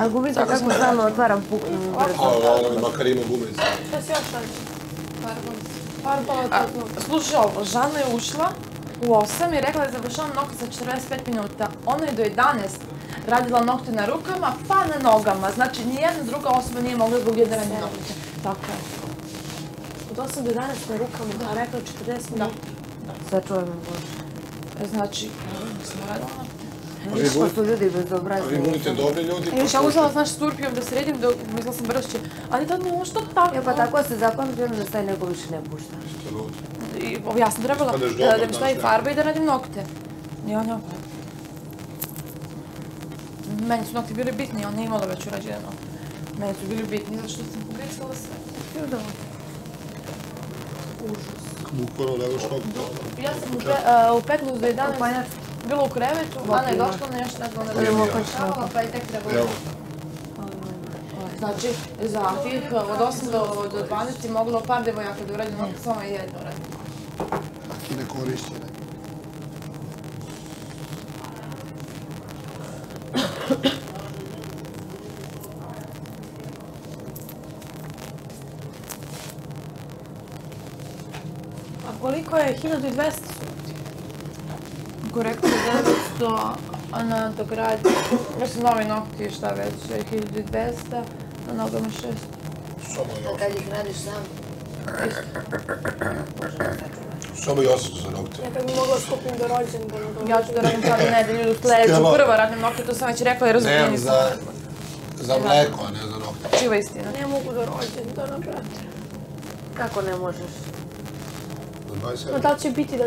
A gubica kako stalno otvaram puknu u brzo. A ono mi makar ima gubica. Da si još tako. Slušaj ovo, Žana je ušla u 8 i rekla da je završavam nokte za 45 minuta. Ona je do 11 radila nokte na rukama pa na nogama. Znači nijedna druga osoba nije mogla zbog jedne radne nokte. Tako je. Od 8 do 11 na rukama, a rekla 40 minuta. Sve čujem me Bože. Znači, stvarno. Ništa su ljudi bezobrazni. Vi budite dobri ljudi. Još ja uzela, znaš, s Turpijom da sredim, da mislila sam bršće. Ali tad mi ušto tako. Ja pa tako se zapamtila da staj nego više ne pušta. Što ljudi? Ja sam trebala da mi stavi farba i da radim nokte. I on je opet. Meni su nokti bili bitni, on nije imala već urađene nokte. Meni su bili bitni, zato što sam pogricala sve. Ljudom. Užas. Bukvano, nemoš nokte. Ja sam u 15 do 11. Bilo u krevetu, Ana je došla nešto, ne znam, ne znam, okačavala, pa je tek trebalo. Znači, za tih od 8 do 12 je moglo par devojaka da uradim, ali samo je jedno uradim. I ne korišće, ne? A koliko je 1200? Korekto je 900 na dogradi, mislim novi nokti i šta već, 1200, na nogama 600. Kad ih radiš sam? Samo i 800 za nokte. Nekad bi mogla skupim do rođendana. Ja ću da radim sada nedelju, sledeću prva radim nokte, to sam već rekla i razumijeni sam. Za mleko, a ne za nokte. Čiva istina. Ne mogu do rođendana, brate. Kako ne možeš? No da će biti da...